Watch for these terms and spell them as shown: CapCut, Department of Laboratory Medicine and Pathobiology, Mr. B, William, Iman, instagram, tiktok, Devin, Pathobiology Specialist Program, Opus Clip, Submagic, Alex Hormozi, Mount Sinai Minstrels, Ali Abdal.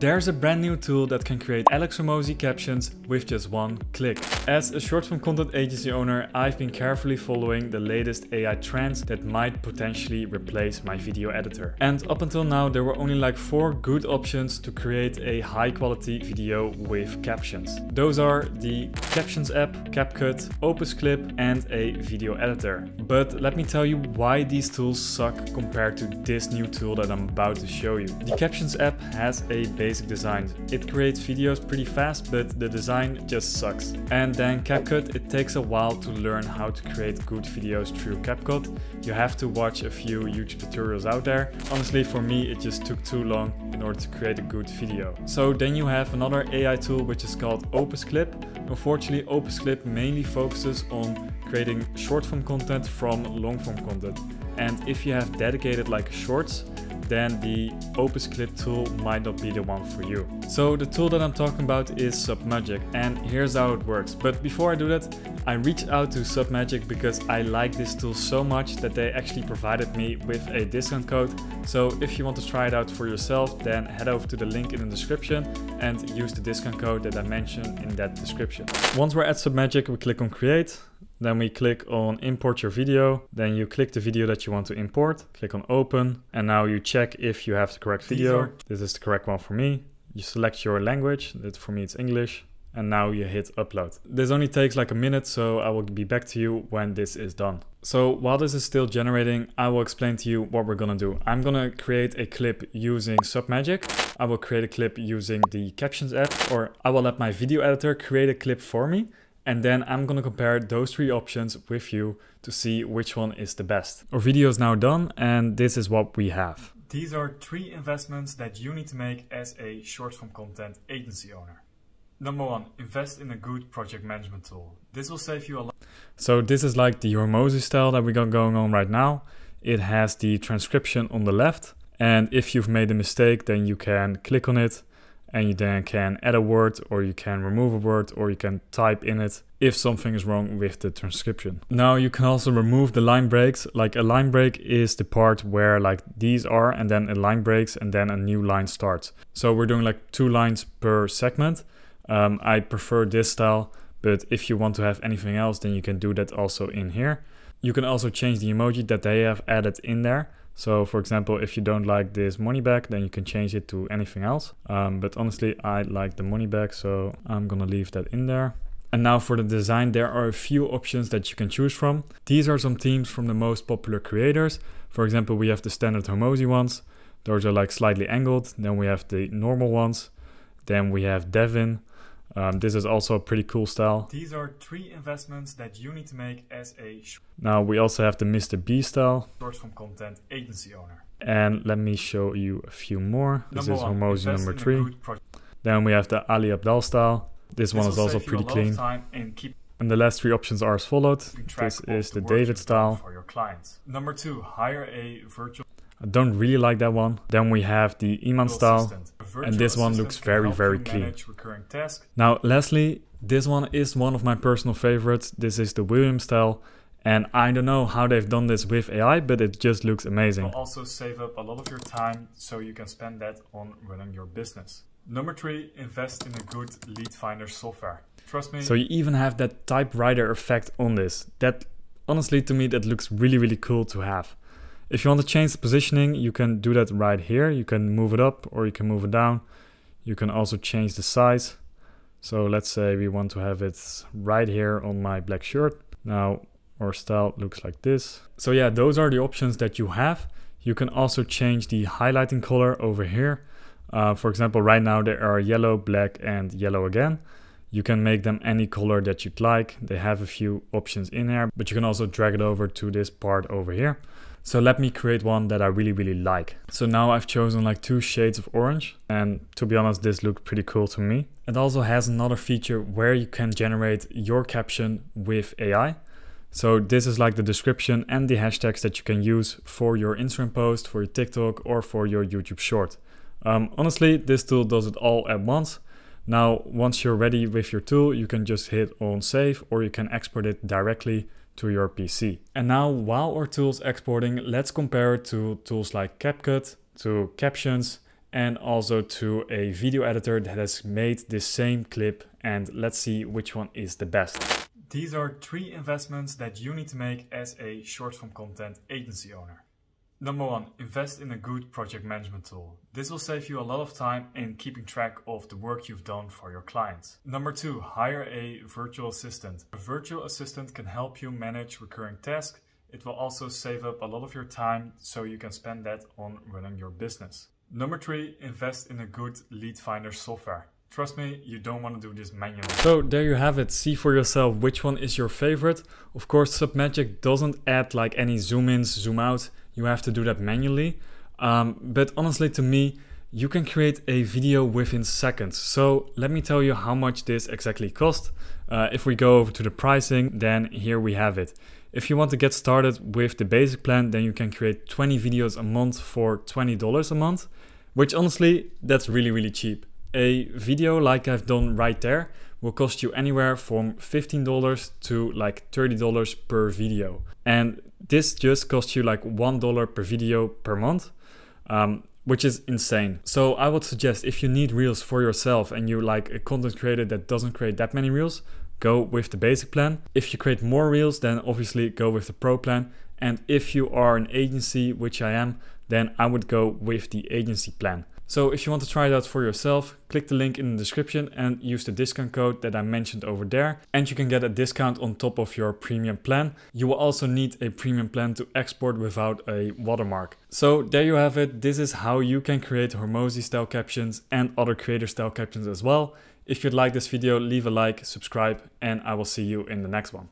There's a brand new tool that can create Alex Hormozi captions with just one click. As a short form content agency owner, I've been carefully following the latest AI trends that might potentially replace my video editor. And up until now, there were only like 4 good options to create a high quality video with captions. Those are the Captions app, CapCut, Opus Clip, and a video editor. But let me tell you why these tools suck compared to this new tool that I'm about to show you. The Captions app has a basic design. It creates videos pretty fast, but the design just sucks. And then CapCut, it takes a while to learn how to create good videos through CapCut. You have to watch a few YouTube tutorials out there. Honestly, for me, it just took too long in order to create a good video. So then you have another AI tool, which is called Opus Clip. Unfortunately, Opus Clip mainly focuses on creating short form content from long form content. And if you have dedicated like shorts, then the Opus Clip tool might not be the one for you. So the tool that I'm talking about is Submagic, and here's how it works. But before I do that, I reached out to Submagic because I like this tool so much that they actually provided me with a discount code. So if you want to try it out for yourself, then head over to the link in the description and use the discount code that I mentioned in that description. Once we're at Submagic, we click on Create. Then we click on import your video. Then you click the video that you want to import, click on open. And now you check if you have the correct video. This is the correct one for me. You select your language. For me, it's English. And now you hit upload. This only takes like a minute, so I will be back to you when this is done. So while this is still generating, I will explain to you what we're gonna do. I'm gonna create a clip using Submagic. I will create a clip using the Captions app, or I will let my video editor create a clip for me. And then I'm gonna compare those 3 options with you to see which one is the best. Our video is now done, and this is what we have. These are 3 investments that you need to make as a short form content agency owner. Number 1, invest in a good project management tool. This will save you a lot. So this is like the Hormozi style that we got going on right now. It has the transcription on the left. And if you've made a mistake, then you can click on it. And you then can add a word, or you can remove a word, or you can type in it if something is wrong with the transcription. Now you can also remove the line breaks. Like a line break is the part where like these are, and then a line breaks and then a new line starts. So we're doing like 2 lines per segment. I prefer this style, but if you want to have anything else, then you can do that also in here. You can also change the emoji that they have added in there. So for example, if you don't like this money bag, then you can change it to anything else. But honestly, I like the money bag, so I'm gonna leave that in there. And now for the design, there are a few options that you can choose from. These are some themes from the most popular creators. For example, we have the standard Hormozi ones. Those are like slightly angled. Then we have the normal ones. Then we have Devin. This is also a pretty cool style. These are 3 investments that you need to make as a... Now we also have the Mr. B style. Short form content agency owner. And let me show you a few more. This is Hormozi number 3. Then we have the Ali Abdal style. This one is also pretty clean. And the last 3 options are as followed. This is the David style. For your clients. Number 2, hire a virtual... I don't really like that one. Then we have the Iman style, and this one looks very clean. Now lastly, this one is one of my personal favorites. This is the William style, and I don't know how they've done this with AI, but it just looks amazing. You'll also save up a lot of your time, so you can spend that on running your business. Number 3, invest in a good lead finder software. Trust me. So you even have that typewriter effect on this. That honestly, to me, that looks really cool to have. If you want to change the positioning, you can do that right here. You can move it up, or you can move it down. You can also change the size. So let's say we want to have it right here on my black shirt. Now our style looks like this. So yeah, those are the options that you have. You can also change the highlighting color over here. For example, right now there are yellow, black, and yellow again. You can make them any color that you'd like. They have a few options in there, but you can also drag it over to this part over here. So let me create one that I really like. So now I've chosen like 2 shades of orange, and to be honest, this looked pretty cool to me. It also has another feature where you can generate your caption with AI. So this is like the description and the hashtags that you can use for your Instagram post, for your TikTok, or for your YouTube short. Honestly, this tool does it all at once. Now, once you're ready with your tool, you can just hit on save, or you can export it directly to your PC. And now, while our tool's exporting, let's compare it to tools like CapCut, to Captions, and also to a video editor that has made this same clip, and let's see which one is the best. These are three investments that you need to make as a short form content agency owner. Number one, invest in a good project management tool. This will save you a lot of time in keeping track of the work you've done for your clients. Number two, hire a virtual assistant. A virtual assistant can help you manage recurring tasks. It will also save up a lot of your time so you can spend that on running your business. Number three, invest in a good lead finder software. Trust me, you don't want to do this manually. So there you have it. See for yourself which one is your favorite. Of course, Submagic doesn't add like any zoom ins, zoom out. You have to do that manually. But honestly, to me, you can create a video within seconds. So let me tell you how much this exactly cost. If we go over to the pricing, then here we have it. If you want to get started with the basic plan, then you can create 20 videos a month for $20 a month, which honestly, that's really, really cheap. A video like I've done right there will cost you anywhere from $15 to like $30 per video. And this just costs you like $1 per video per month, which is insane. So I would suggest if you need reels for yourself and you like a content creator that doesn't create that many reels, go with the basic plan. If you create more reels, then obviously go with the pro plan. And if you are an agency, which I am, then I would go with the agency plan. So if you want to try it out for yourself, click the link in the description and use the discount code that I mentioned over there. And you can get a discount on top of your premium plan. You will also need a premium plan to export without a watermark. So there you have it. This is how you can create Hormozi style captions and other creator style captions as well. If you'd like this video, leave a like, subscribe, and I will see you in the next one.